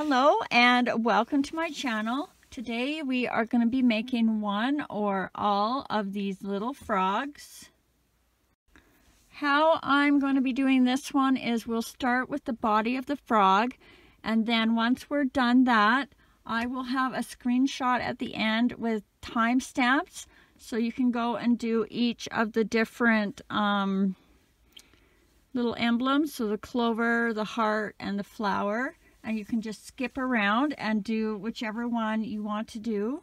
Hello and welcome to my channel. Today we are going to be making one or all of these little frogs. How I'm going to be doing this one is we'll start with the body of the frog, and then once we're done that, I will have a screenshot at the end with timestamps so you can go and do each of the different little emblems, so the clover, the heart, and the flower, and you can just skip around and do whichever one you want to do.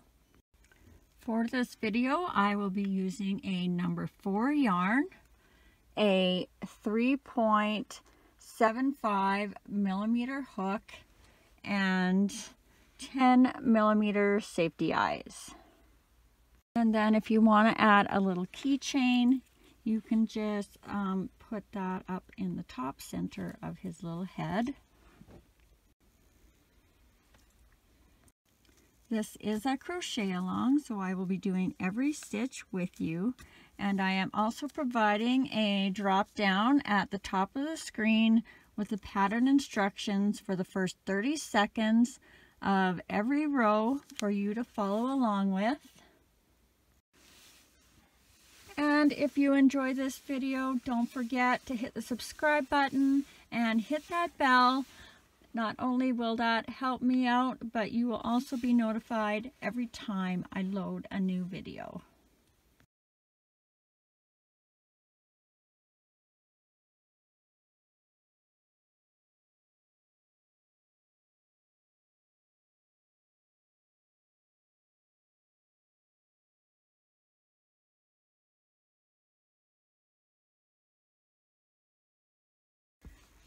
For this video, I will be using a number 4 yarn, a 3.75 millimeter hook, and 10 millimeter safety eyes. And then if you want to add a little keychain, you can just put that up in the top center of his little head. This is a crochet along, so I will be doing every stitch with you. And I am also providing a drop down at the top of the screen with the pattern instructions for the first 30 seconds of every row for you to follow along with. And if you enjoy this video, don't forget to hit the subscribe button and hit that bell. Not only will that help me out, but you will also be notified every time I load a new video.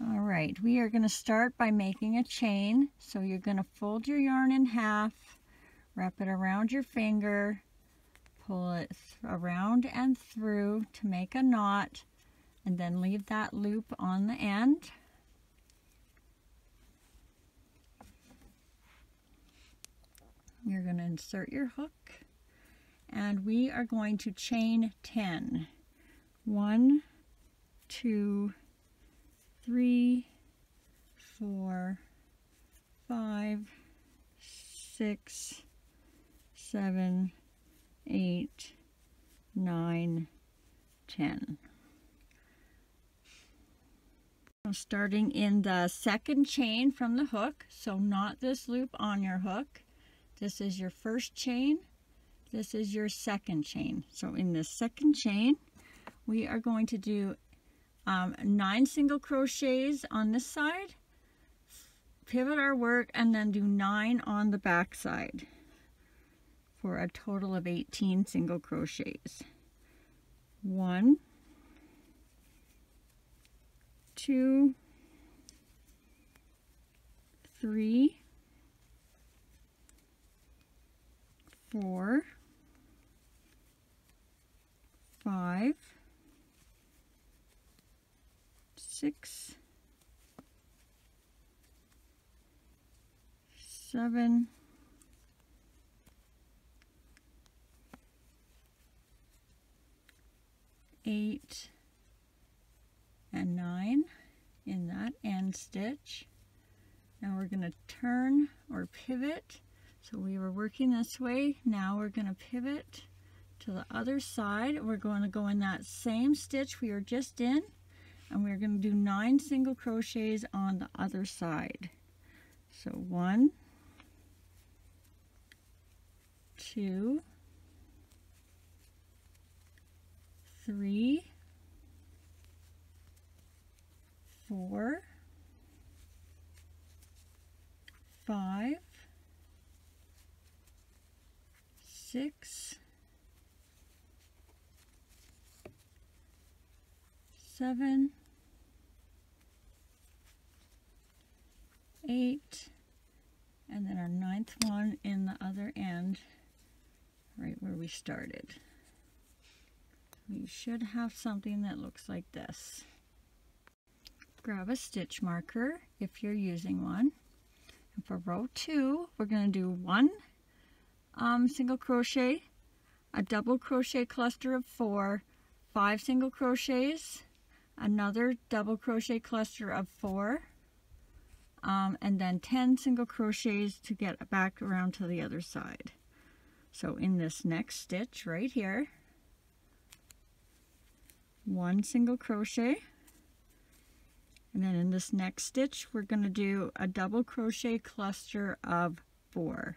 All right, we are going to start by making a chain. So you're going to fold your yarn in half, wrap it around your finger, pull it around and through to make a knot, and then leave that loop on the end. You're going to insert your hook, and we are going to chain 10. 1, 2, 3, 4, 5, 6, 7, 8, 9, 10. I'm starting in the second chain from the hook, so not this loop on your hook. This is your first chain. This is your second chain. So in this second chain, we are going to do 9 single crochets on this side, pivot our work, and then do 9 on the back side for a total of 18 single crochets. 1, 2, 3, 4, 5, 6, 7, 8, and 9 in that end stitch. Now we're going to turn or pivot. So we were working this way. Now we're going to pivot to the other side. We're going to go in that same stitch we were just in, and we're going to do 9 single crochets on the other side. So 1, 2, 3, 4, 5, 6, 7, 8, and then our 9th one in the other end, right where we started. You should have something that looks like this. Grab a stitch marker if you're using one. And for row 2, we're going to do 1 single crochet, a double crochet cluster of 4, 5 single crochets, another double crochet cluster of 4, and then 10 single crochets to get back around to the other side. So in this next stitch right here, 1 single crochet, and then in this next stitch we're going to do a double crochet cluster of 4.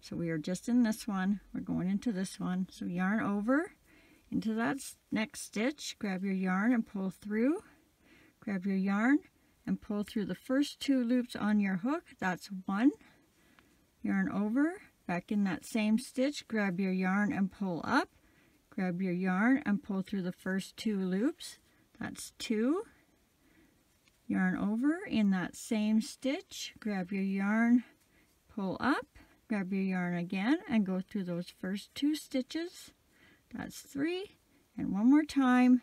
So we are just in this one, we're going into this one, so yarn over into that next stitch, grab your yarn and pull through, grab your yarn and pull through the first 2 loops on your hook, that's 1, yarn over, back in that same stitch, grab your yarn and pull up, grab your yarn and pull through the first 2 loops, that's 2, yarn over in that same stitch, grab your yarn, pull up, grab your yarn again and go through those first 2 stitches, that's 3, and one more time,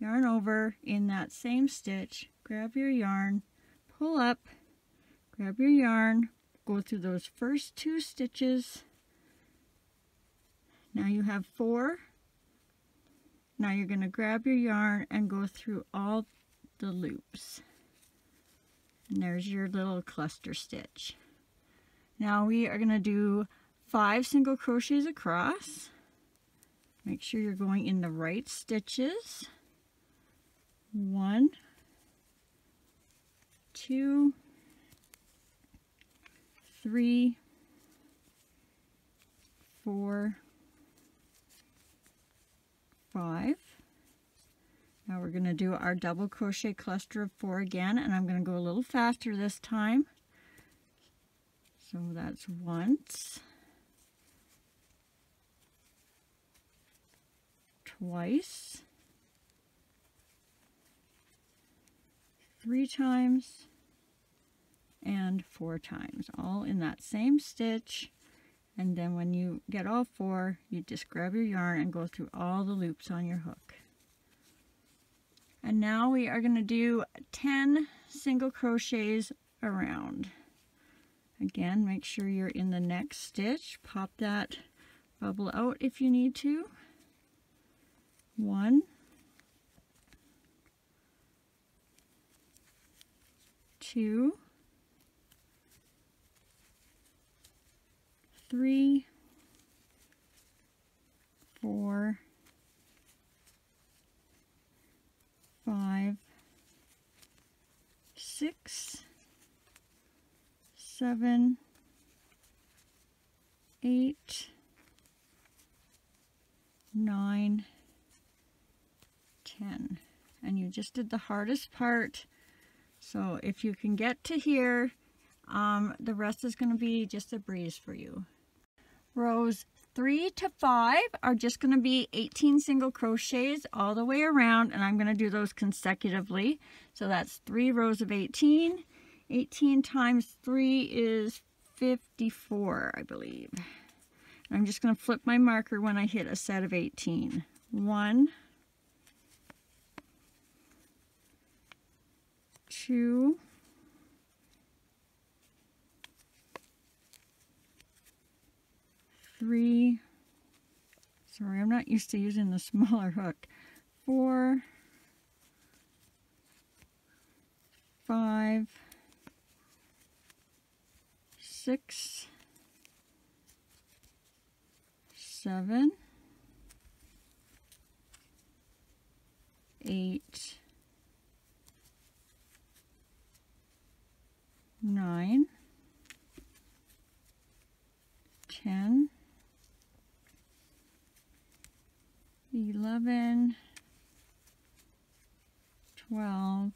yarn over in that same stitch, grab your yarn, pull up, grab your yarn, go through those first 2 stitches. Now you have 4. Now you're going to grab your yarn and go through all the loops, and there's your little cluster stitch. Now we are going to do 5 single crochets across. Make sure you're going in the right stitches. 1, 2, 3, 4, 5. Now we're going to do our double crochet cluster of 4 again, and I'm going to go a little faster this time. So that's 1, twice, 3 times, and 4 times, all in that same stitch. And then when you get all 4, you just grab your yarn and go through all the loops on your hook. And now we are going to do 10 single crochets around. Again, make sure you're in the next stitch. Pop that bubble out if you need to. 1, 2, 3, 4, 5, 6, 7, 8, 9, 10. And you just did the hardest part. So if you can get to here, the rest is going to be just a breeze for you. Rows 3 to 5 are just going to be 18 single crochets all the way around, and I'm going to do those consecutively. So that's 3 rows of 18. 18 times 3 is 54, I believe. And I'm just going to flip my marker when I hit a set of 18. 1, 2, 3, sorry, I'm not used to using the smaller hook, 5, 6, 7, 8, 9, 10, 11, 12,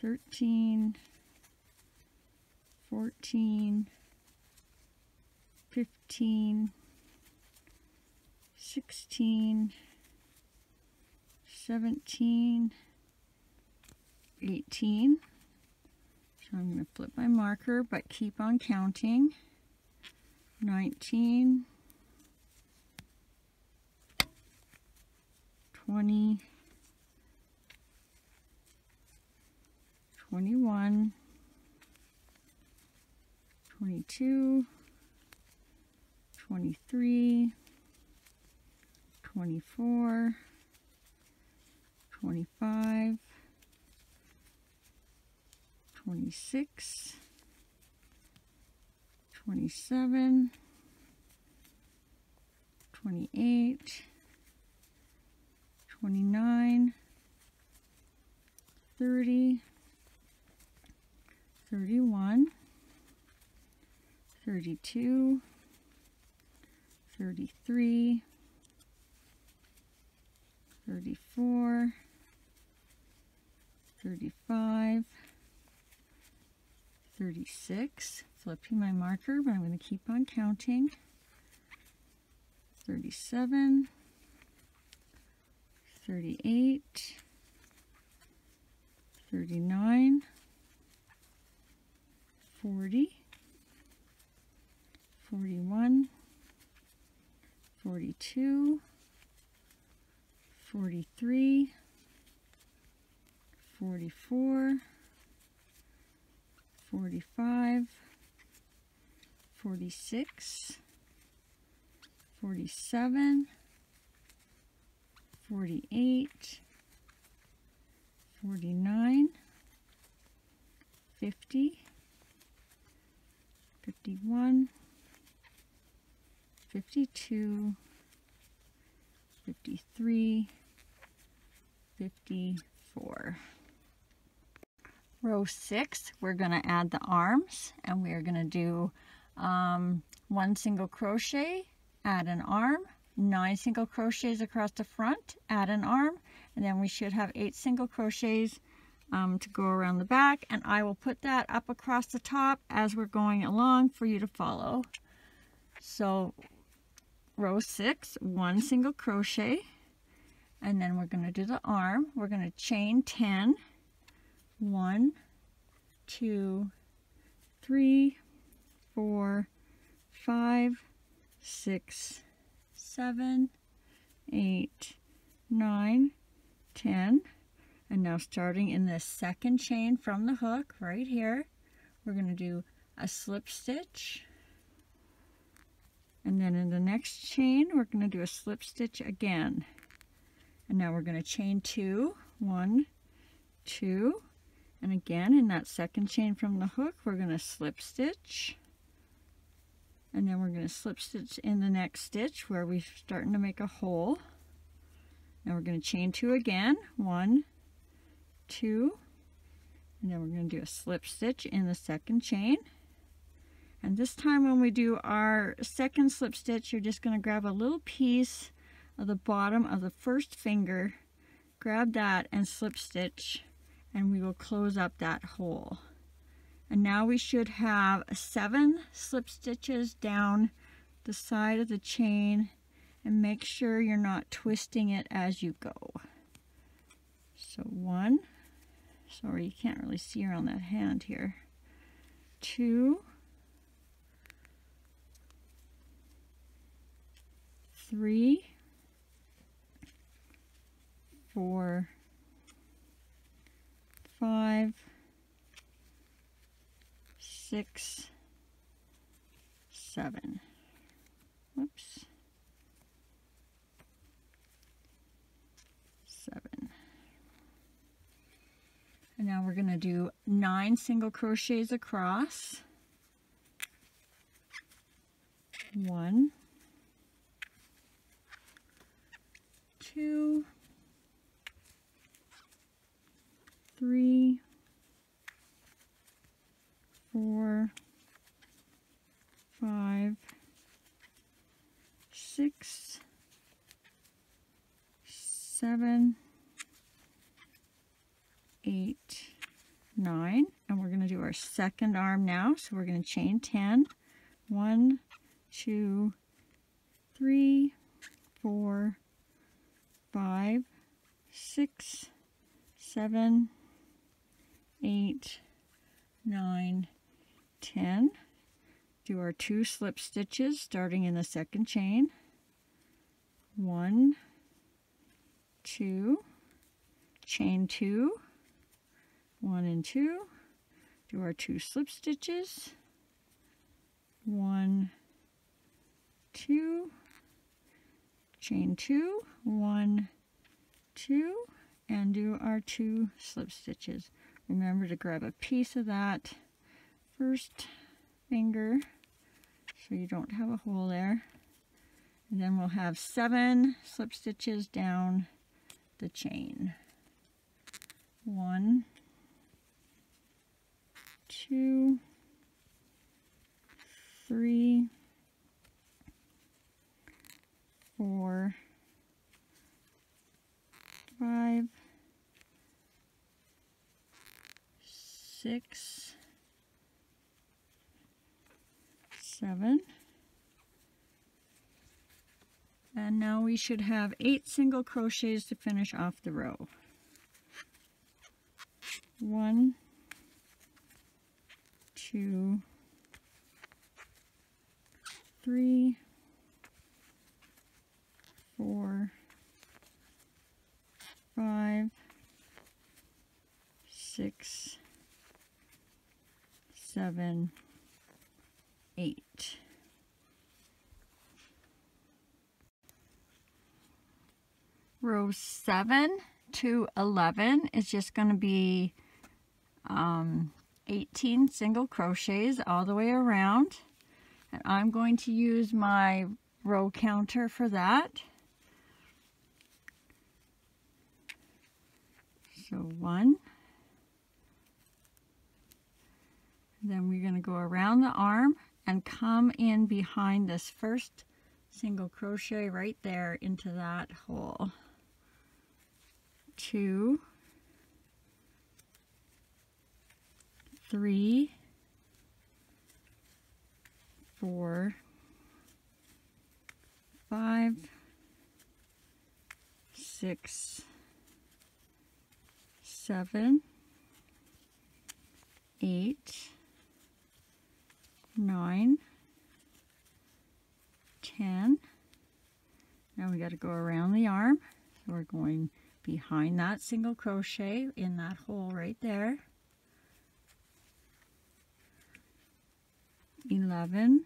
13, 14, 15, 16, 17, 18. So I'm going to flip my marker, but keep on counting. 19, 20, 21, 22, 23, 24, 25, 26, 27, 28, 29, 30, 31, 32, 33, 34, 35, 36, flipping my marker, but I'm going to keep on counting. 37, 38, 39, 40, 41, 42, 43, 44, 45, 46, 47, 48, 49, 50, 51, 52, 53, 54. Row 6, we're going to add the arms, and we're going to do one single crochet, add an arm, 9 single crochets across the front, add an arm, and then we should have 8 single crochets to go around the back, and I will put that up across the top as we're going along for you to follow. So row 6, one single crochet, and then we're going to do the arm. We're going to chain 10. 1, 2, 3, 4, 5, 6, 7, 8, 9, 10. And now starting in the second chain from the hook right here, we're going to do a slip stitch. And then in the next chain, we're going to do a slip stitch again. And now we're going to chain 2. 1, 2. And again, in that second chain from the hook, we're going to slip stitch. And then we're going to slip stitch in the next stitch where we're starting to make a hole. And we're going to chain 2 again. 1, 2. And then we're going to do a slip stitch in the second chain. And this time when we do our second slip stitch, you're just going to grab a little piece of the bottom of the first finger. Grab that and slip stitch. And we will close up that hole. And now we should have 7 slip stitches down the side of the chain, and make sure you're not twisting it as you go. So 1, sorry you can't really see around that hand here, 2, 3, 4, 5, 6, 7. Whoops. 7. And now we're going to do 9 single crochets across. 1, 2, 3, 4, 5, 6, 7, 8, 9, and we're going to do our second arm now, so we're going to chain 10, 1, 2, 3, 4, 5, 6, 7, 8, 9, 10. Do our 2 slip stitches starting in the second chain. 1, 2, chain 2, 1 and 2. Do our 2 slip stitches. 1, 2, chain 2, 1, 2, and do our 2 slip stitches. Remember to grab a piece of that first finger so you don't have a hole there. And then we'll have 7 slip stitches down the chain. 1, 2, 3, 4, 5, 6, 7. And now we should have 8 single crochets to finish off the row. 1, 2, 3, 4, 5, 6, 7, 8. Row 7 to 11 is just going to be 18 single crochets all the way around, and I'm going to use my row counter for that. So 1, then we're going to go around the arm and come in behind this first single crochet right there into that hole. 2, 3, 4, 5, 6, 7, 8, 9, 10. Now we got to go around the arm, so we're going behind that single crochet in that hole right there. 11,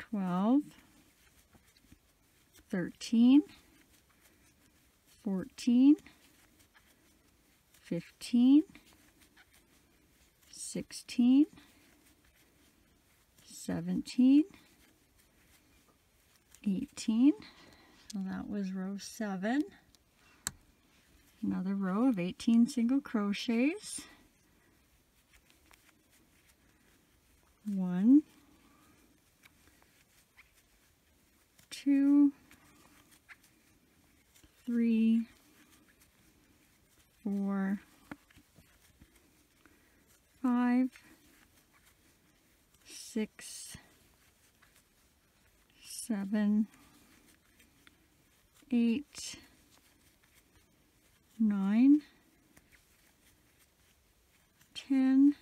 12, 13, 14, 15, 16, 17, 18. So that was row 7. Another row of 18 single crochets. 1, 2, 3, 4, 5, 6, 7, 8, 9, 10,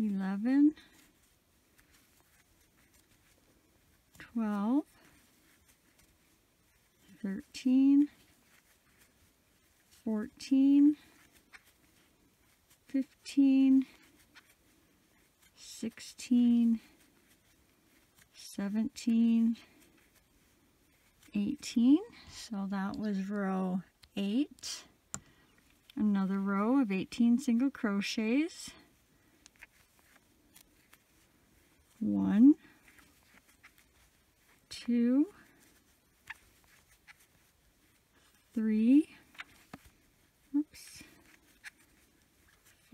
11, 12, 13, 14, 15, 16, 17, 18. So that was row 8. Another row of 18 single crochets. 1, 2, 3,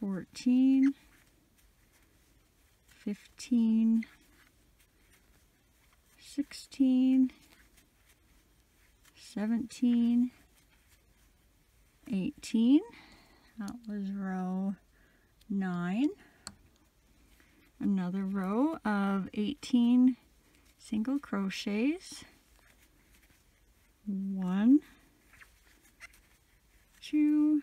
14, 15, 16, 17, 18. That was row 9. Another row of 18 single crochets. 1 15,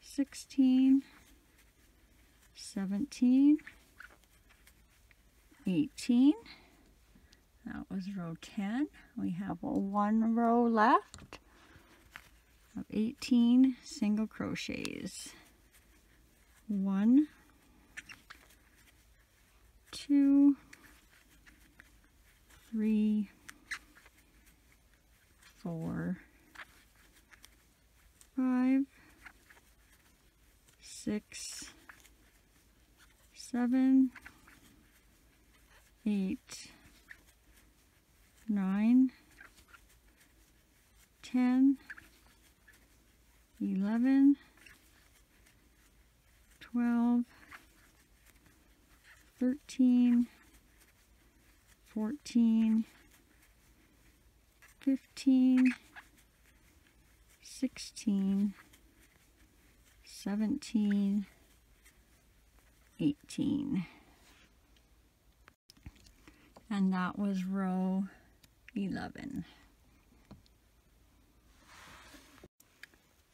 16, 17, 18. That was row 10. We have one row left of 18 single crochets. 1, 2, 3, 4, 5, 6, 7, 8, 9, 10, 11, 12, 13, 14, 15, 16, 17, 18. And that was row 11.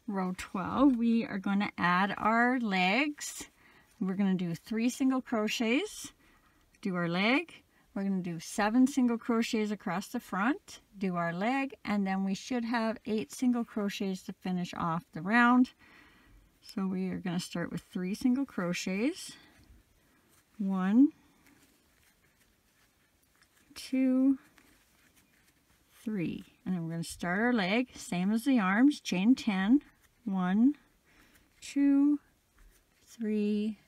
Row 12, we are going to add our legs. We're going to do 3 single crochets, do our leg. We're going to do 7 single crochets across the front, do our leg, and then we should have 8 single crochets to finish off the round. So we are going to start with 3 single crochets. 1, 2, 3. And then we're going to start our leg, same as the arms, chain 10. 1, 2, 3,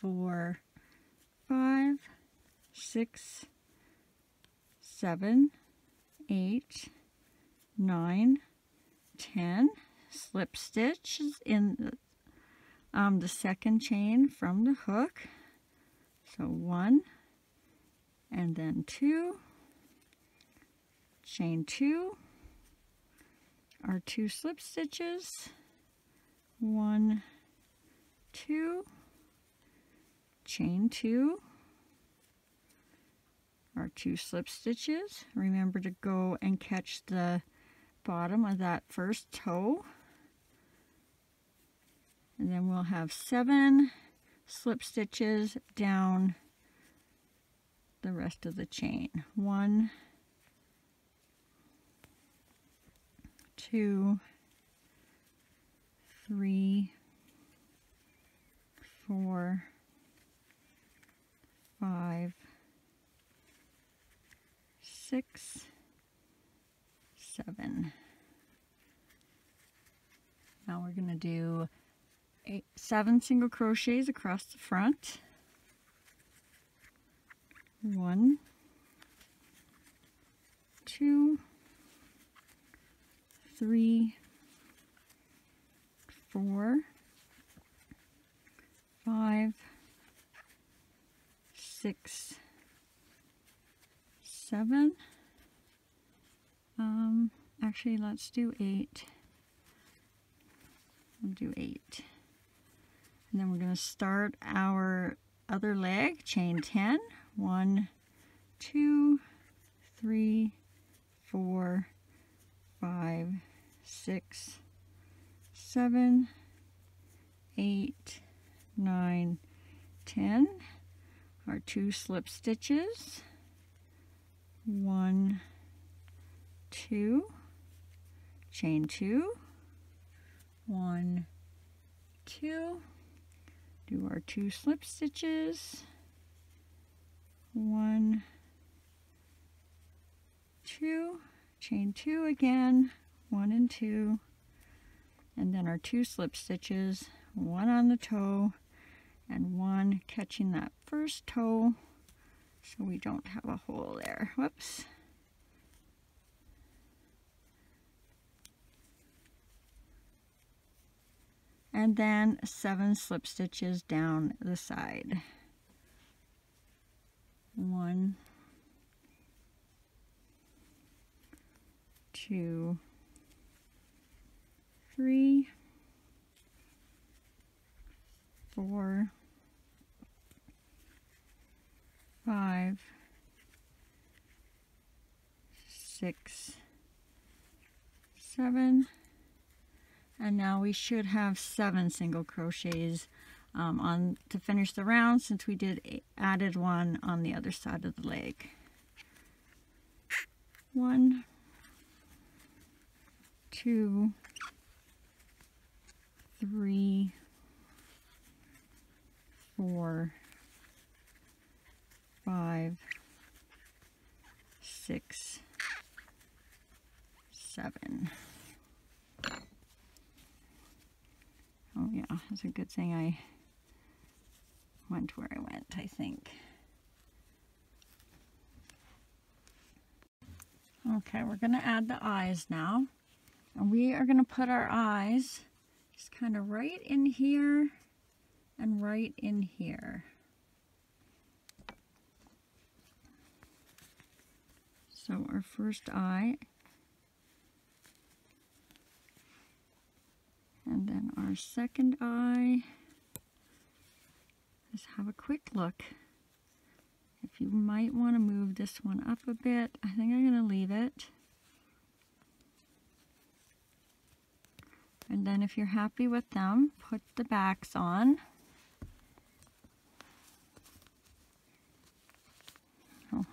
4, 5, 6, 7, 8, 9, 10. Slip stitches in the second chain from the hook. So 1 and then 2, chain 2, our 2 slip stitches, 1, 2, chain 2, our 2 slip stitches. Remember to go and catch the bottom of that first toe. And then we'll have 7 slip stitches down the rest of the chain. 1, 2, 3, 4, 5, 6, 7. Now we're going to do 7 single crochets across the front. 1, 2, 3, 4, 5, 6, 7. Actually, let's do 8. We'll do 8. And then we're going to start our other leg, chain 10. 1, 2, 3, 4, 5, 6, 7, 8, 9, 10. Our 2 slip stitches. 1, 2, chain 2, 1, 2, do our 2 slip stitches, 1, 2, chain 2 again, 1 and 2, and then our 2 slip stitches, 1 on the toe and 1 catching that first toe, so we don't have a hole there. Whoops. And then 7 slip stitches down the side. 1, 2, 3, 4, 5, 6, 7. And now we should have 7 single crochets on to finish the round, since we added one on the other side of the leg. 1, 2, 3, 4, 5, 6, 7. Oh yeah, that's a good thing I went where I went, I think. Okay, we're going to add the eyes now. And we are going to put our eyes just kind of right in here and right in here. So our first eye, and then our second eye. Just have a quick look. If you might want to move this one up a bit, I think I'm going to leave it. And then if you're happy with them, put the backs on. Oh.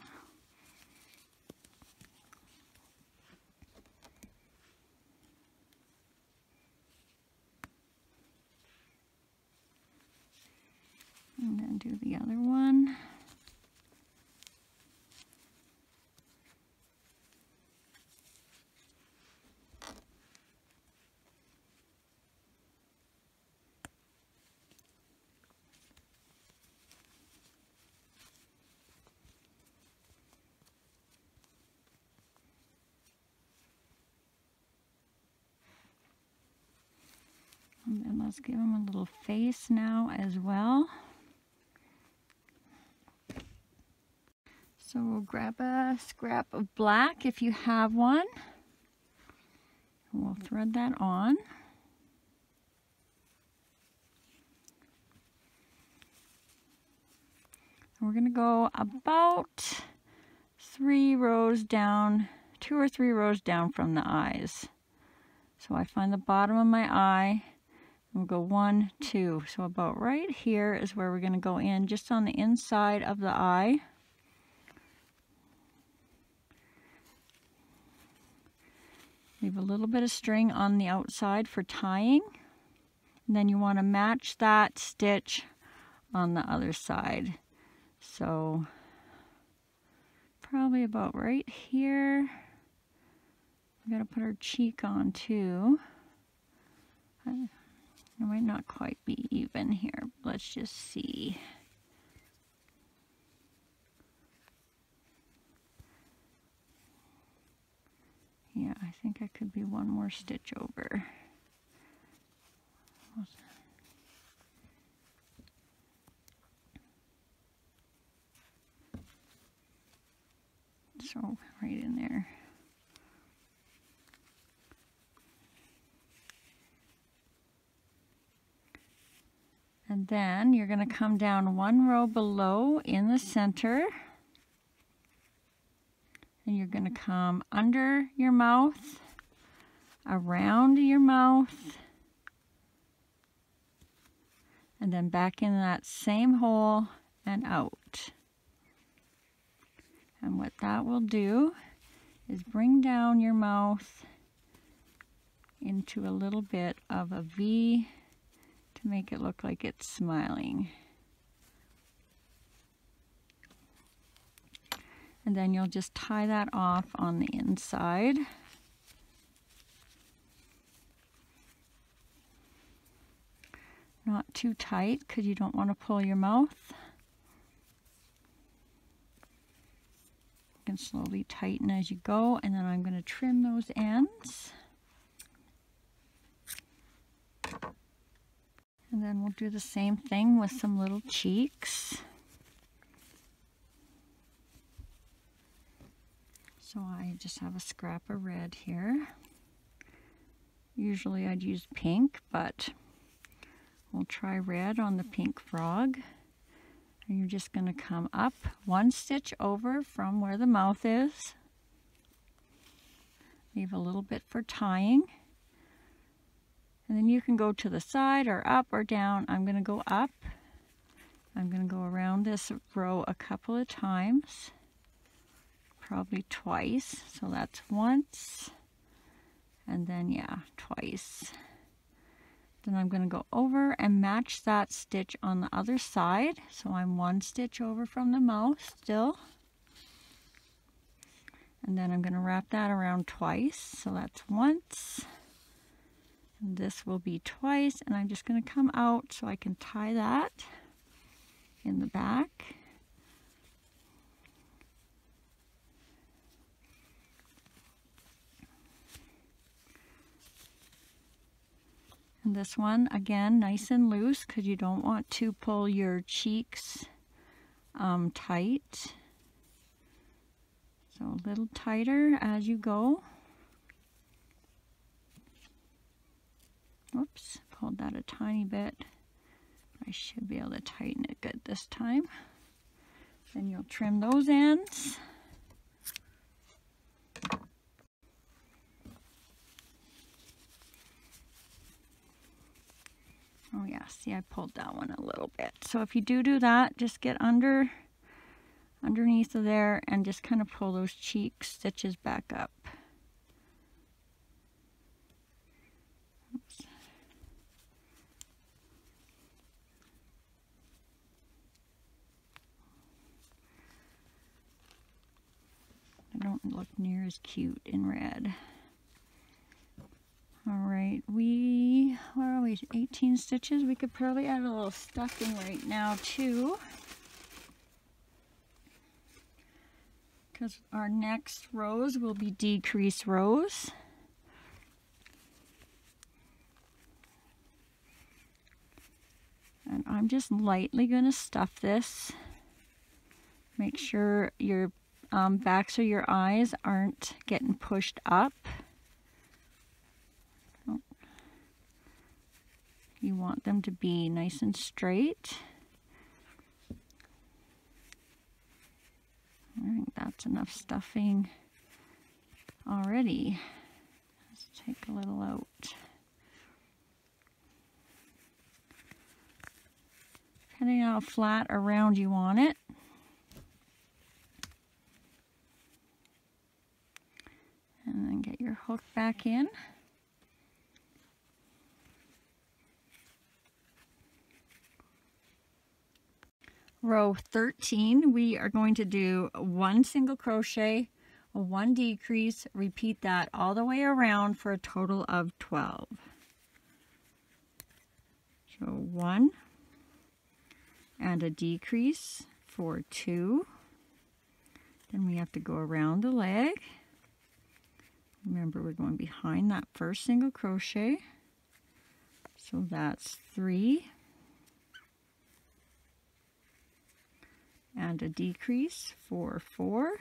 And then do the other one. And then let's give them a little face now as well. So we'll grab a scrap of black if you have one. We'll thread that on. And we're going to go about 3 rows down, 2 or 3 rows down from the eyes. So I find the bottom of my eye. We'll go 1, 2. So about right here is where we're going to go in, just on the inside of the eye. Leave a little bit of string on the outside for tying. And then you want to match that stitch on the other side. So probably about right here. We've got to put our cheek on too. It might not quite be even here. Let's just see. Yeah, I think I could be one more stitch over. So, right in there. And then you're going to come down 1 row below in the center, and you're going to come under your mouth, around your mouth, and then back in that same hole and out. And what that will do is bring down your mouth into a little bit of a V. Make it look like it's smiling. And then you'll just tie that off on the inside. Not too tight, because you don't want to pull your mouth. can slowly tighten as you go, and then I'm going to trim those ends. And then we'll do the same thing with some little cheeks. So I just have a scrap of red here. Usually I'd use pink, but we'll try red on the pink frog. And you're just going to come up one stitch over from where the mouth is. Leave a little bit for tying. And then you can go to the side or up or down. I'm going to go up. I'm going to go around this row a couple of times. Probably twice. So that's once. And then, yeah, twice. Then I'm going to go over and match that stitch on the other side. So I'm one stitch over from the mouth still. And then I'm going to wrap that around twice. So that's once. And this will be twice. And I'm just going to come out so I can tie that in the back. And this one, again, nice and loose, because you don't want to pull your cheeks tight. So a little tighter as you go. Oops, pulled that a tiny bit. I should be able to tighten it good this time. Then you'll trim those ends. Oh yeah, see, I pulled that one a little bit. So if you do that, just get underneath of there and just kind of pull those cheek stitches back up. Oops. They don't look near as cute in red. Alright, where are we? 18 stitches. We could probably add a little stuffing right now too, because our next rows will be decrease rows. And I'm just lightly going to stuff this. Make sure your backs or your eyes aren't getting pushed up. You want them to be nice and straight. I think that's enough stuffing already. Let's take a little out. Depending on how flat or round you want it. And then get your hook back in. Row 13, we are going to do one single crochet, one decrease, repeat that all the way around for a total of 12. So one and a decrease for two. Then we have to go around the leg. Remember, we're going behind that first single crochet. So that's three. And a decrease for four.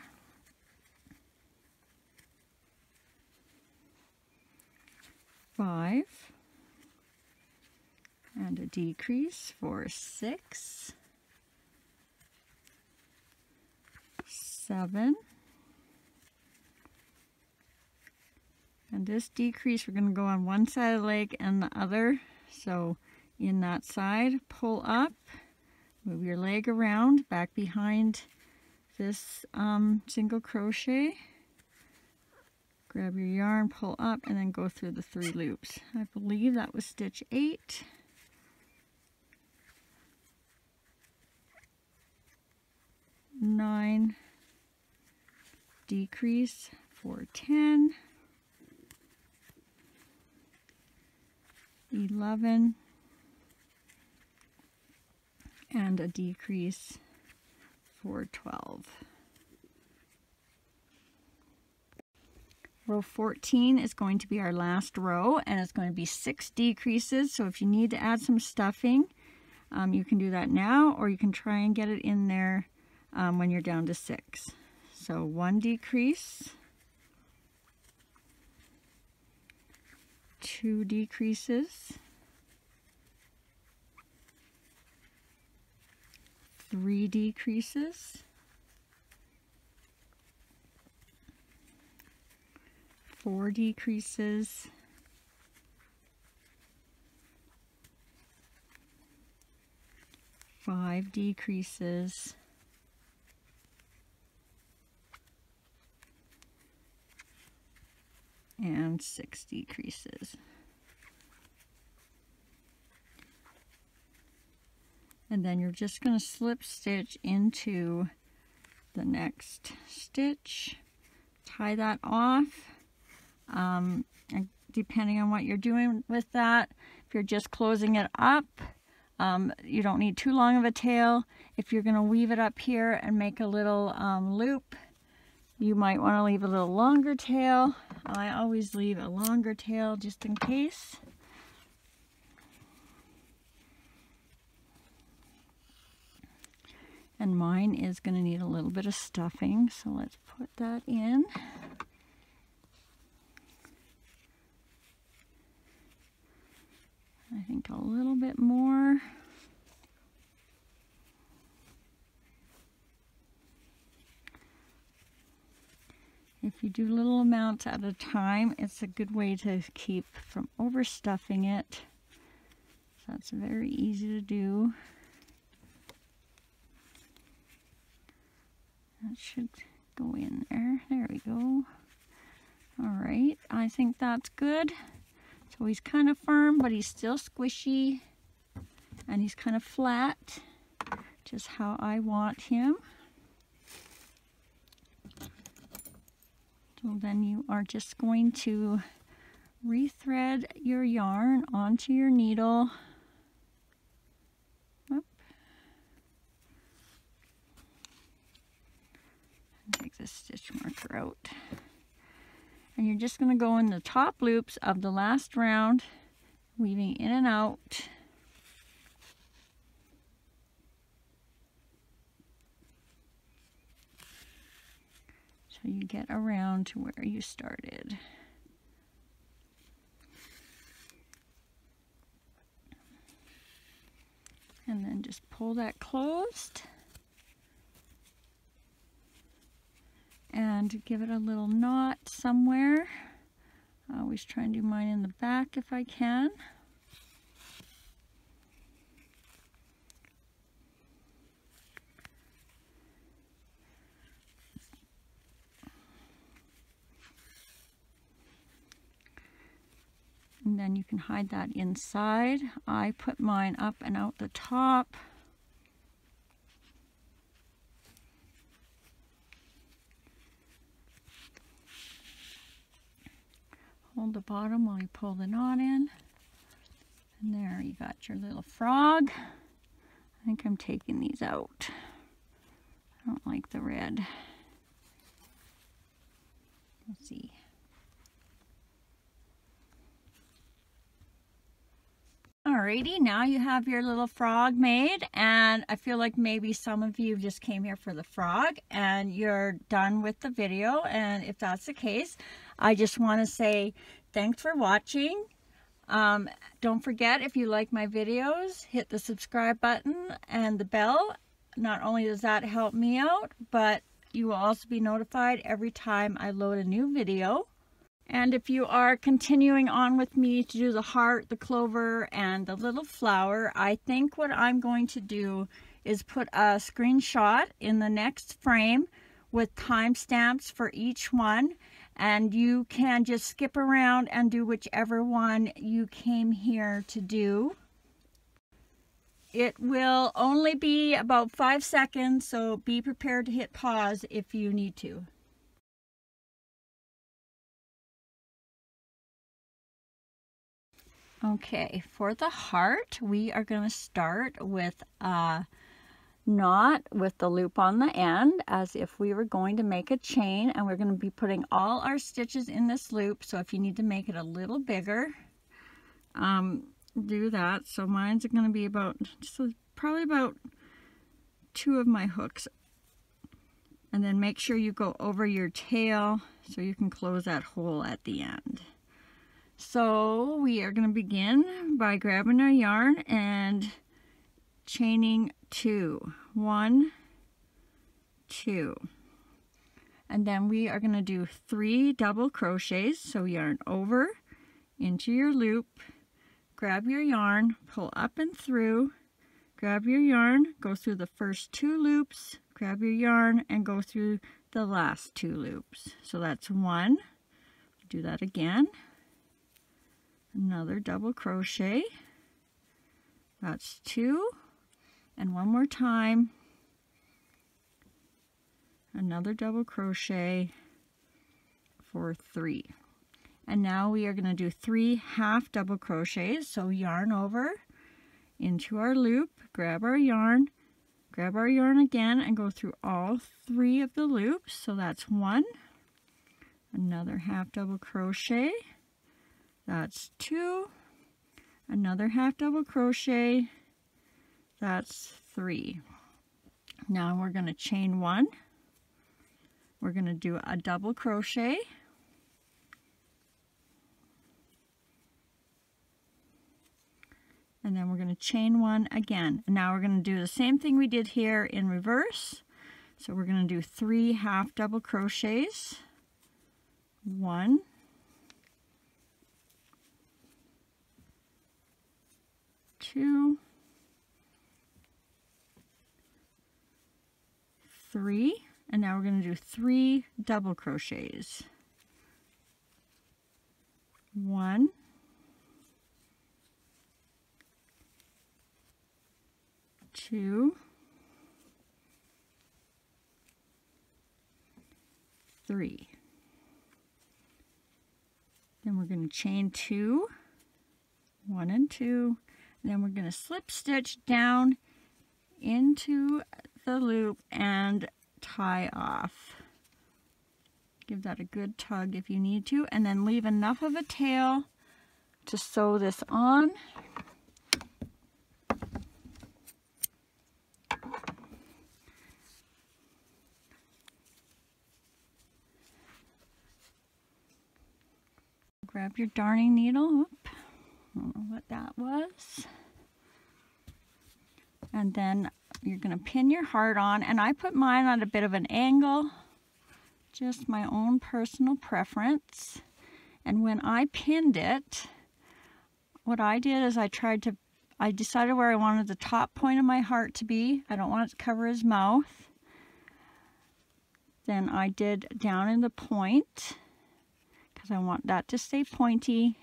Five. And a decrease for six. Seven. And this decrease, we're going to go on one side of the leg and the other. So in that side, pull up. Move your leg around, back behind this single crochet. Grab your yarn, pull up, and then go through the three loops. I believe that was stitch 8. Nine. Decrease for 10. 11. And a decrease for 12. Row 14 is going to be our last row, and it's going to be 6 decreases. So if you need to add some stuffing, you can do that now, or you can try and get it in there when you're down to 6. So 1 decrease, 2 decreases, 3 decreases, 4 decreases, 5 decreases, 6 decreases. And then you're just going to slip stitch into the next stitch, tie that off. And depending on what you're doing with that, if you're just closing it up, you don't need too long of a tail. If you're going to weave it up here and make a little loop, you might want to leave a little longer tail. I always leave a longer tail just in case. And mine is going to need a little bit of stuffing, so let's put that in. I think a little bit more. If you do little amounts at a time, it's a good way to keep from overstuffing it. So that's very easy to do. That should go in there. There we go. All right, I think that's good. So he's kind of firm, but he's still squishy, and he's kind of flat, just how I want him. Well, then you are just going to rethread your yarn onto your needle. Oop. Take this stitch marker out. And you're just going to go in the top loops of the last round, weaving in and out. So you get around to where you started. And then just pull that closed. And give it a little knot somewhere. I always try and do mine in the back if I can. And then you can hide that inside. I put mine up and out the top. Hold the bottom while you pull the knot in. And there you got your little frog. I think I'm taking these out. I don't like the red. Let's see. Alrighty, now you have your little frog made, and I feel like maybe some of you just came here for the frog and you're done with the video, and if that's the case, I just want to say thanks for watching. Don't forget, if you like my videos, hit the subscribe button and the bell. Not only does that help me out, but you will also be notified every time I load a new video. And if you are continuing on with me to do the heart, the clover, and the little flower, I think what I'm going to do is put a screenshot in the next frame with timestamps for each one. And you can just skip around and do whichever one you came here to do. It will only be about 5 seconds, so be prepared to hit pause if you need to. Okay, for the heart, we are going to start with knot with the loop on the end as if we were going to make a chain, and we're going to be putting all our stitches in this loop. So if you need to make it a little bigger, do that. So mine's going to be about probably about two of my hooks, and then make sure you go over your tail so you can close that hole at the end. So we are going to begin by grabbing our yarn and chaining 2, 1, 2, and then we are going to do 3 double crochets. So yarn over into your loop, grab your yarn, pull up and through, grab your yarn, go through the first 2 loops, grab your yarn, and go through the last 2 loops. So that's 1, do that again, another double crochet, that's 2, and one more time, another double crochet for 3. And now we are going to do 3 half double crochets. So yarn over into our loop, grab our yarn again, and go through all 3 of the loops. So that's 1, another half double crochet, that's 2, another half double crochet, that's 3. Now we're going to chain 1. We're going to do a double crochet, and then we're going to chain 1 again. And now we're going to do the same thing we did here in reverse. So we're going to do 3 half double crochets, 1, two, 3, and now we're going to do 3 double crochets, 1, 2, 3. Then we're going to chain 2, 1 and 2, and then we're going to slip stitch down into the loop and tie off. Give that a good tug if you need to, and then leave enough of a tail to sew this on. Grab your darning needle. Whoop. I don't know what that was. And then you're going to pin your heart on, and I put mine on a bit of an angle, just my own personal preference. And when I pinned it, what I did is I decided where I wanted the top point of my heart to be. I don't want it to cover his mouth. Then I did down in the point because I want that to stay pointy.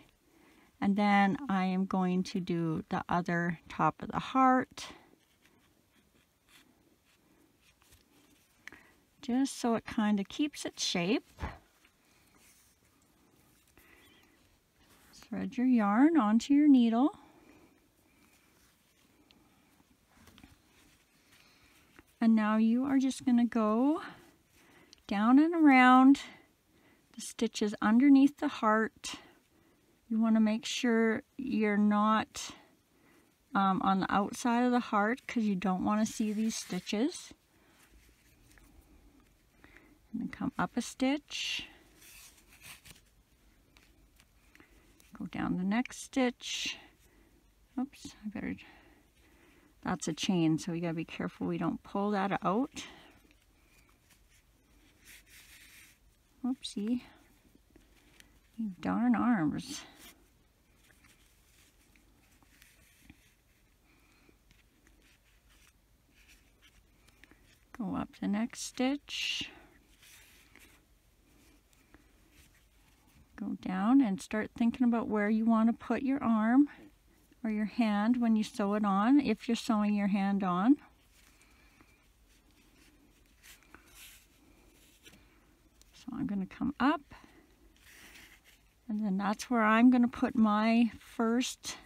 And then I am going to do the other top of the heart, just so it kind of keeps its shape. Thread your yarn onto your needle. And now you are just going to go down and around the stitches underneath the heart. You want to make sure you're not on the outside of the heart, because you don't want to see these stitches. And then come up a stitch, go down the next stitch. Oops, I better, that's a chain, so we gotta be careful we don't pull that out. Oopsie, you darn arms. Go up the next stitch. Go down and start thinking about where you want to put your arm or your hand when you sew it on, if you're sewing your hand on. So I'm going to come up, and then that's where I'm going to put my first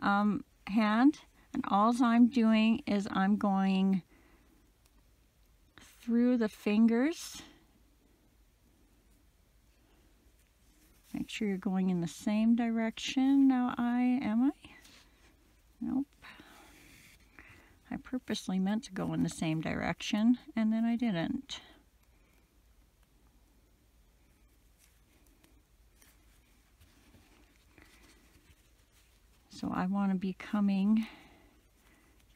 hand. And all I'm doing is I'm going through the fingers. Make sure you're going in the same direction. Now am I? Nope. I purposely meant to go in the same direction and then I didn't. So I want to be coming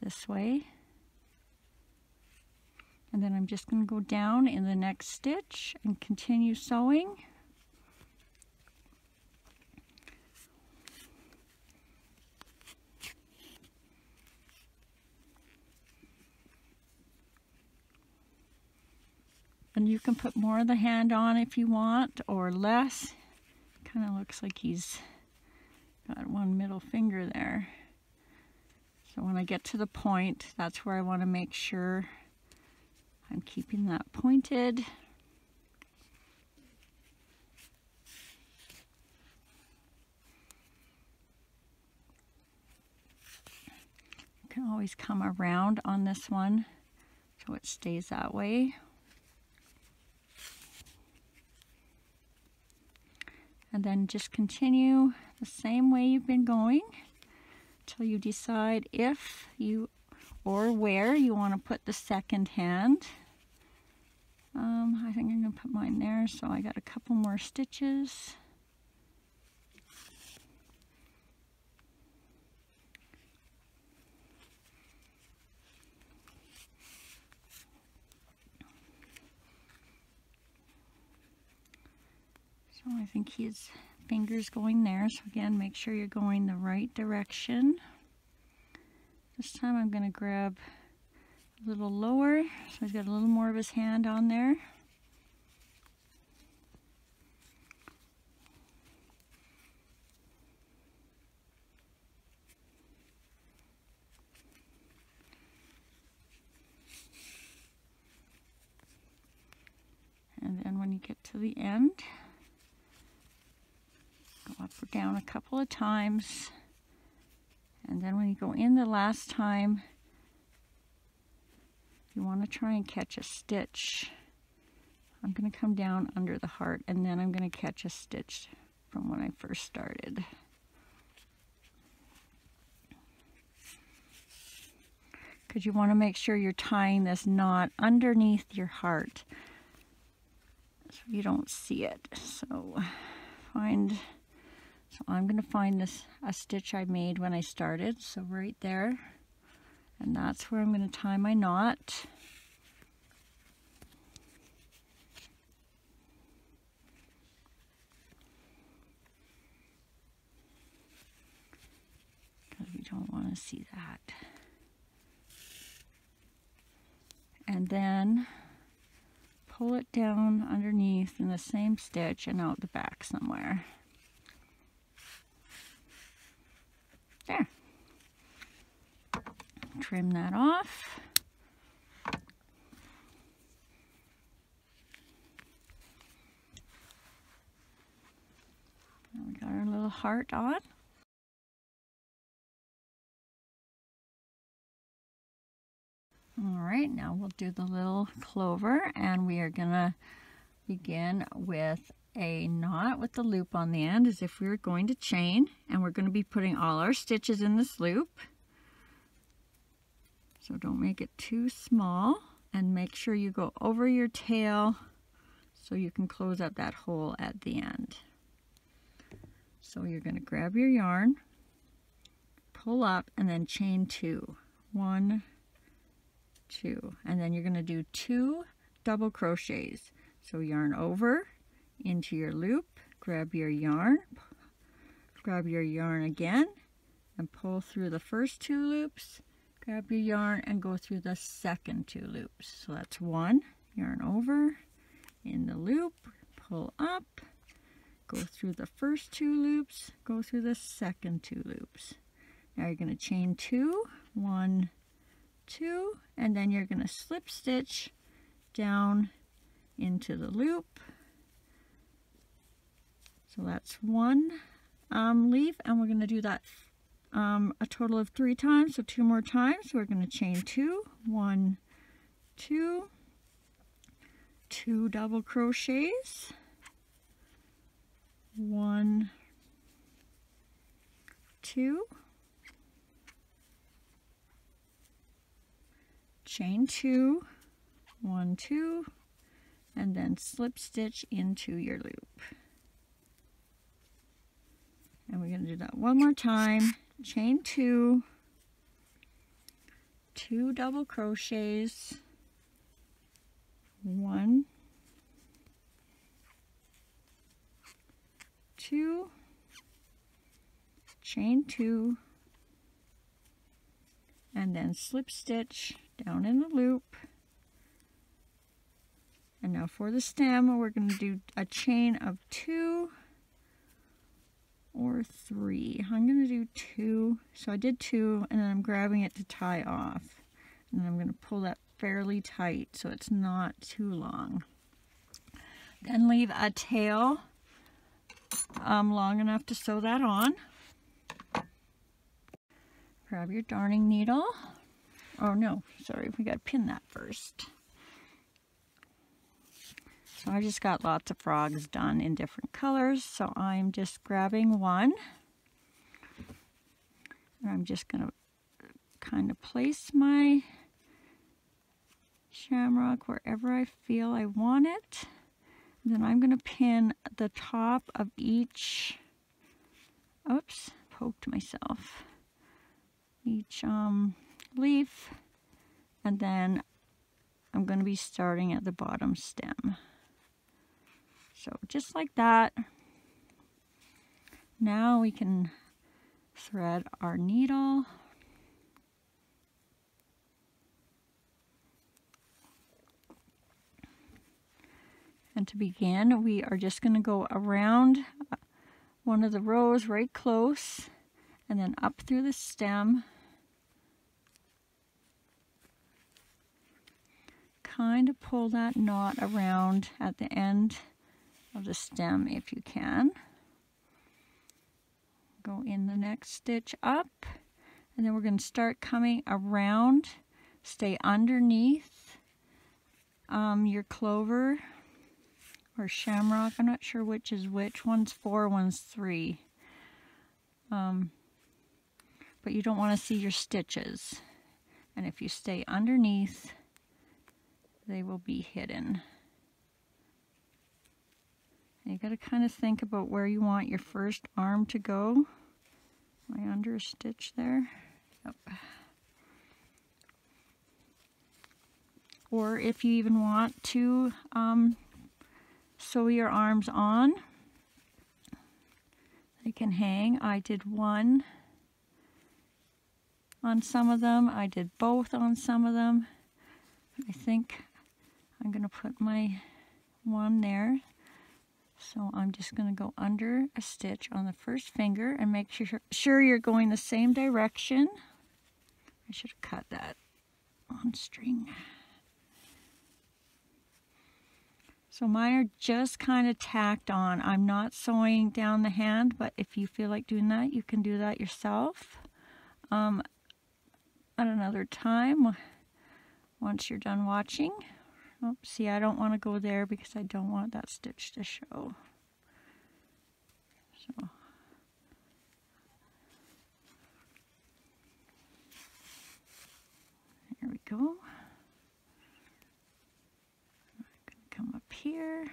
this way. And then I'm just going to go down in the next stitch and continue sewing. And you can put more of the hand on if you want, or less. Kind of looks like he's got one middle finger there. So when I get to the point, that's where I want to make sure I'm keeping that pointed. You can always come around on this one so it stays that way. And then just continue the same way you've been going till you decide if you or where you want to put the second hand. I think I'm going to put mine there, so I got a couple more stitches. So I think his finger's going there. So again, make sure you're going the right direction. This time I'm going to grab a little lower, so he's got a little more of his hand on there. And then when you get to the end, up or down a couple of times, and then when you go in the last time, you want to try and catch a stitch. I'm going to come down under the heart, and then I'm going to catch a stitch from when I first started. Because you want to make sure you're tying this knot underneath your heart so you don't see it. So I'm going to find a stitch I made when I started, so right there, and that's where I'm going to tie my knot. Because we don't want to see that. And then pull it down underneath in the same stitch and out the back somewhere. There. Trim that off. Now we got our little heart on. All right, now we'll do the little clover, and we are gonna begin with a knot with the loop on the end as if we were going to chain, and we're going to be putting all our stitches in this loop, so don't make it too small, and make sure you go over your tail so you can close up that hole at the end. So you're going to grab your yarn, pull up, and then chain 2, 1, 2, and then you're going to do 2 double crochets. So yarn over into your loop, grab your yarn again, and pull through the first 2 loops, grab your yarn, and go through the second 2 loops. So that's 1, yarn over, in the loop, pull up, go through the first 2 loops, go through the second 2 loops. Now you're going to chain 2, 1, 2, and then you're going to slip stitch down into the loop. So that's one leaf, and we're going to do that a total of 3 times, so 2 more times. We're going to chain 2, 1, 2, 2 double crochets, 1, 2, chain 2, 1, 2, and then slip stitch into your loop. And we're going to do that one more time. Chain 2, 2 double crochets, 1, 2, chain 2, and then slip stitch down in the loop. And now for the stem, we're going to do a chain of 2 or 3. I'm going to do 2. So I did 2, and then I'm grabbing it to tie off. And I'm going to pull that fairly tight so it's not too long. Then leave a tail long enough to sew that on. Grab your darning needle. Oh no, sorry, we got to pin that first. So I just got lots of frogs done in different colors, so I'm just grabbing one. And I'm just going to kind of place my shamrock wherever I feel I want it. And then I'm going to pin the top of each, oops, poked myself, each leaf. And then I'm going to be starting at the bottom stem. So just like that. Now we can thread our needle. And to begin, we are just going to go around one of the rows right close and then up through the stem. Kind of pull that knot around at the end of the stem if you can. Go in the next stitch up, and then we're going to start coming around. Stay underneath your clover or shamrock. I'm not sure which is which. One's 4, one's 3. But you don't want to see your stitches. And if you stay underneath, they will be hidden. You got to kind of think about where you want your first arm to go. Am I under a stitch there? Yep. Or if you even want to sew your arms on, they can hang. I did one on some of them. I did both on some of them. I think I'm going to put my one there. So I'm just going to go under a stitch on the first finger and make sure you're going the same direction. I should have cut that on string. So mine are just kind of tacked on. I'm not sewing down the hand, but if you feel like doing that, you can do that yourself at another time once you're done watching. Oh, see, I don't want to go there because I don't want that stitch to show. So. There we go. I'm going to come up here.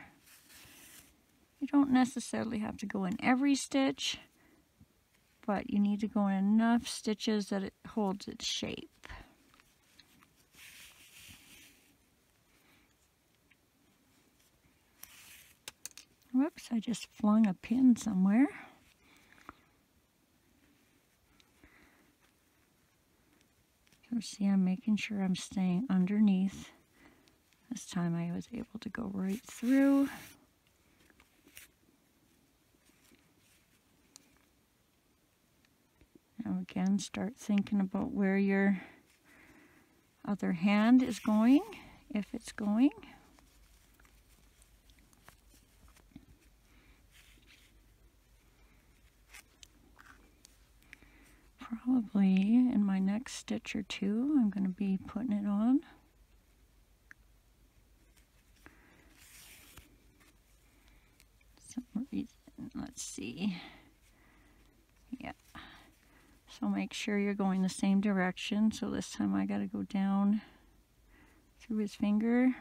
You don't necessarily have to go in every stitch, but you need to go in enough stitches that it holds its shape. Whoops, I just flung a pin somewhere. So see, I'm making sure I'm staying underneath. This time I was able to go right through. Now again, start thinking about where your other hand is going, if it's going. probably in my next stitch or two I'm going to be putting it on. Some reason, let's see. Yeah, so make sure you're going the same direction. So this time I got to go down through his finger.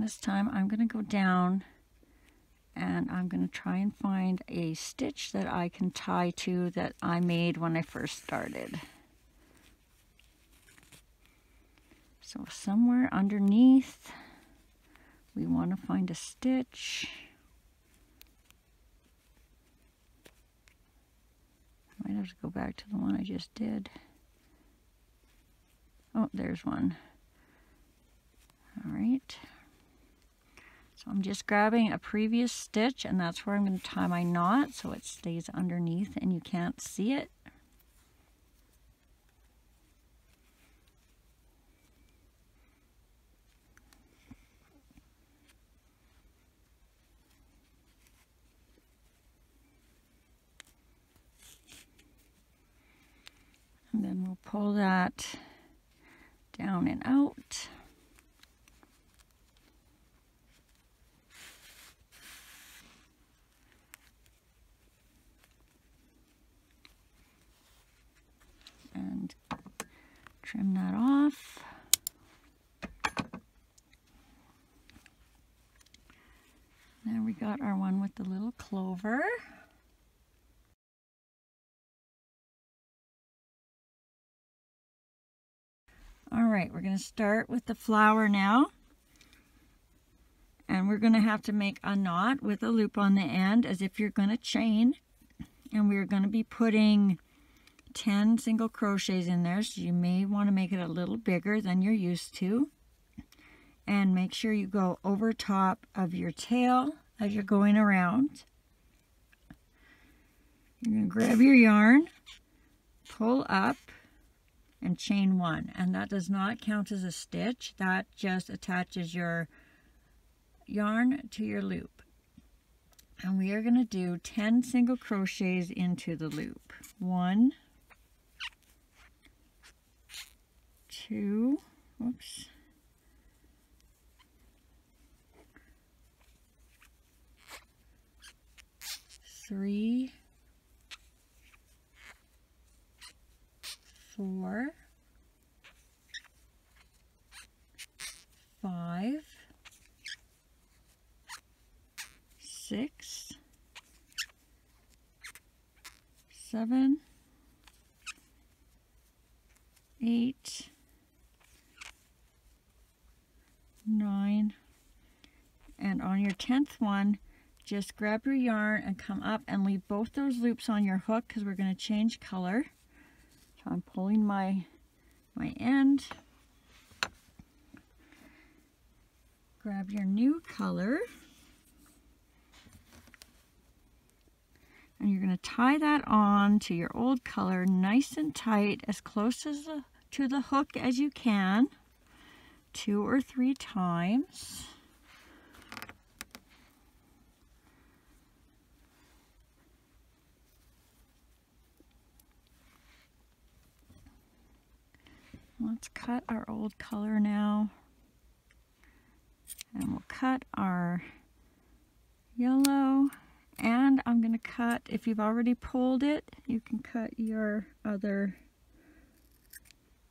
This time I'm going to go down and I'm going to try and find a stitch that I can tie to that I made when I first started. So somewhere underneath we want to find a stitch. I might have to go back to the one I just did. Oh, there's one. All right. So I'm just grabbing a previous stitch and that's where I'm going to tie my knot so it stays underneath and you can't see it. And then we'll pull that down and out. And trim that off. Now we got our one with the little clover. All right, we're going to start with the flower now. And we're going to have to make a knot with a loop on the end as if you're going to chain. And we're going to be putting 10 single crochets in there, so you may want to make it a little bigger than you're used to, and make sure you go over top of your tail as you're going around. You're going to grab your yarn, pull up and chain one, and that does not count as a stitch, that just attaches your yarn to your loop. And we are going to do 10 single crochets into the loop. 1, 2, whoops, 3, 4, 5, 6, 7, 8, 9, and on your 10th one just grab your yarn and come up and leave both those loops on your hook because we're going to change color. So I'm pulling my end. Grab your new color and you're going to tie that on to your old color nice and tight, as close as to the hook as you can, 2 or 3 times. Let's cut our old color now, and we'll cut our yellow. And I'm going to cut, if you've already pulled it, you can cut your other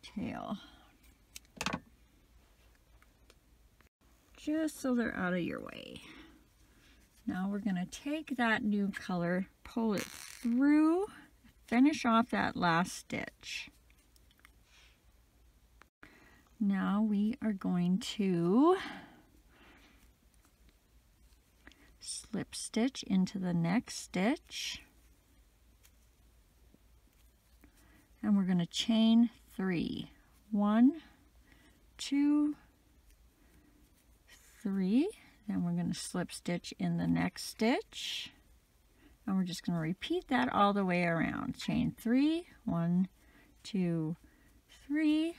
tail. Just so they're out of your way. Now we're going to take that new color, pull it through, finish off that last stitch. Now we are going to slip stitch into the next stitch and we're going to chain 3. 1, 2, 3, then we're going to slip stitch in the next stitch, and we're just going to repeat that all the way around. Chain 3, 1, 2, 3,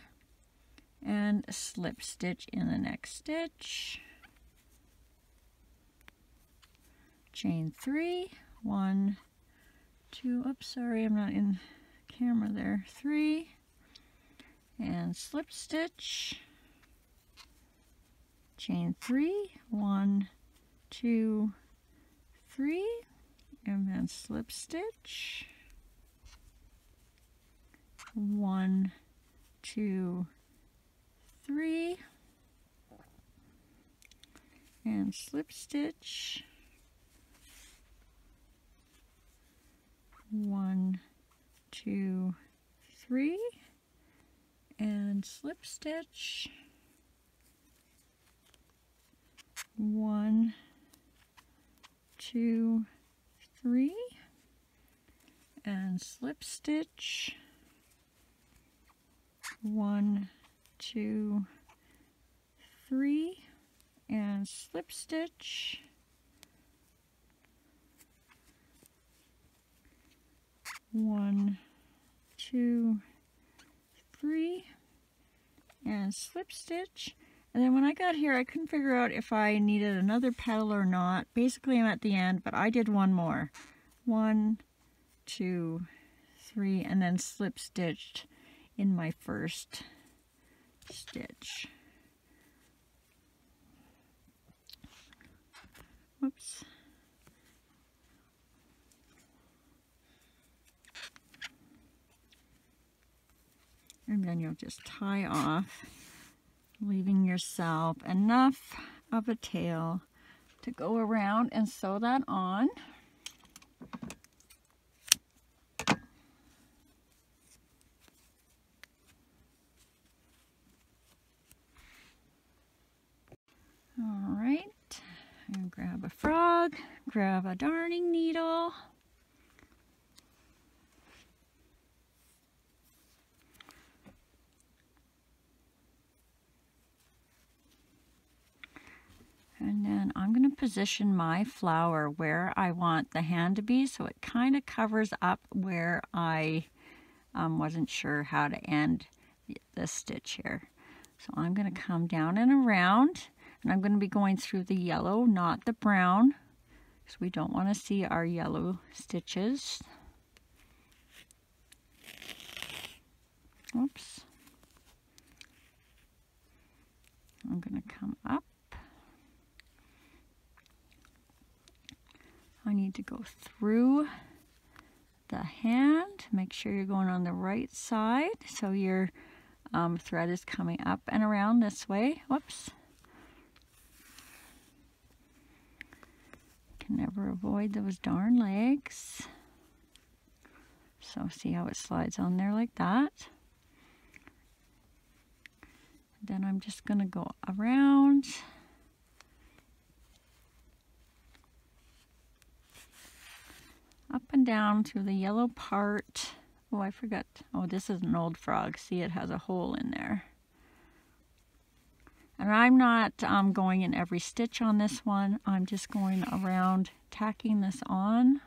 and slip stitch in the next stitch. Chain 3, 1, 2, oops, sorry, I'm not in camera there. 3, and slip stitch. Chain 3, 1, 2, 3, and then slip stitch. 1, 2, 3, and slip stitch. 1, 2, 3, and slip stitch. 1, 2, 3, and slip stitch. 1, 2, 3, and slip stitch. 1, 2, 3, and slip stitch. And then when I got here, I couldn't figure out if I needed another petal or not. Basically, I'm at the end, but I did one more. 1, 2, 3, and then slip stitched in my first stitch. Whoops. And then you'll just tie off, leaving yourself enough of a tail to go around and sew that on. All right, I'm gonna grab a frog, grab a darning needle, and then I'm going to position my flower where I want the hand to be, so it kind of covers up where I wasn't sure how to end this stitch here. So I'm going to come down and around, and I'm going to be going through the yellow, not the brown, because we don't want to see our yellow stitches. Oops. I'm going to come up. I need to go through the hand. Make sure you're going on the right side, so your thread is coming up and around this way. Whoops. Can never avoid those darn legs. So see how it slides on there like that. Then I'm just going to go around. Up and down through the yellow part. Oh, I forgot. Oh, this is an old frog. See, it has a hole in there. And I'm not going in every stitch on this one. I'm just going around, tacking this on.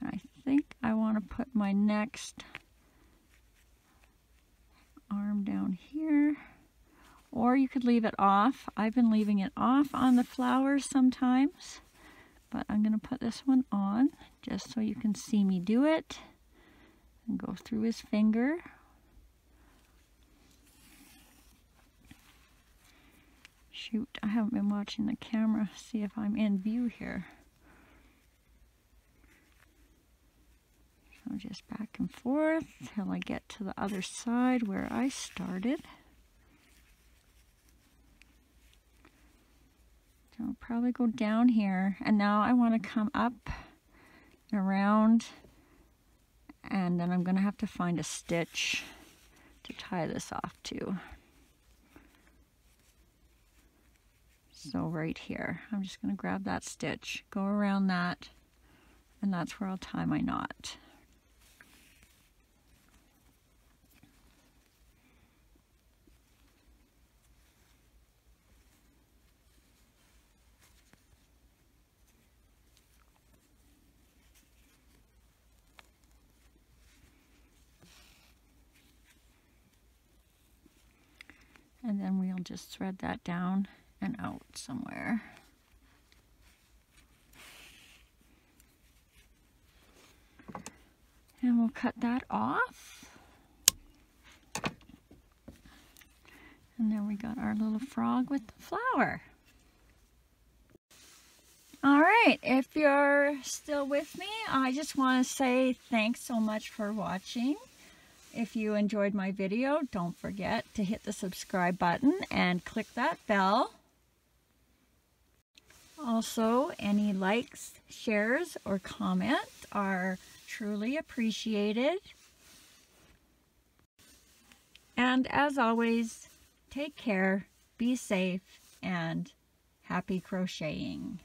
And I think I want to put my next arm down here. Or you could leave it off. I've been leaving it off on the flowers sometimes. But I'm going to put this one on just so you can see me do it, and go through his finger. Shoot, I haven't been watching the camera. See if I'm in view here. So just back and forth till I get to the other side where I started. I'll probably go down here, and now I want to come up and around, and then I'm going to have to find a stitch to tie this off to. So right here, I'm just going to grab that stitch, go around that, and that's where I'll tie my knot. You'll just thread that down and out somewhere. And we'll cut that off. And there we got our little frog with the flower. All right, if you're still with me, I just want to say thanks so much for watching. If you enjoyed my video, don't forget to hit the subscribe button and click that bell. Also, any likes, shares, or comment are truly appreciated. And as always, take care, be safe, and happy crocheting.